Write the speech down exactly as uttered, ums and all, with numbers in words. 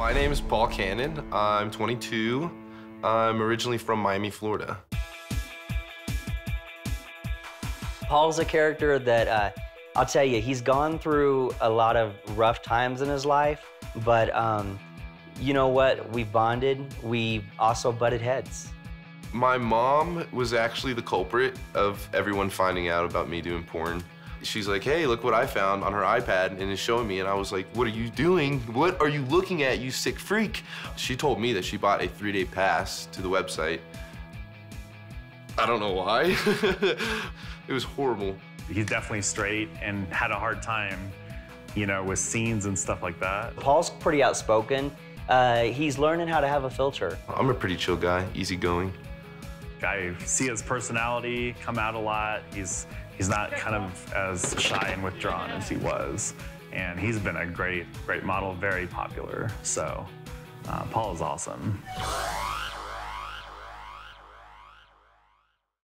My name is Paul Cannon. I'm twenty-two. I'm originally from Miami, Florida. Paul's a character that, uh, I'll tell you, he's gone through a lot of rough times in his life, but um, you know what? We've bonded. We also butted heads. My mom was actually the culprit of everyone finding out about me doing porn. She's like, hey, look what I found on her iPad, and it's showing me. And I was like, what are you doing? What are you looking at, you sick freak? She told me that she bought a three-day pass to the website. I don't know why. It was horrible. He's definitely straight and had a hard time, you know, with scenes and stuff like that. Paul's pretty outspoken. Uh, he's learning how to have a filter. I'm a pretty chill guy, easygoing. I see his personality come out a lot. He's he's not kind of as shy and withdrawn as he was, and he's been a great great model, very popular. So uh, Paul is awesome.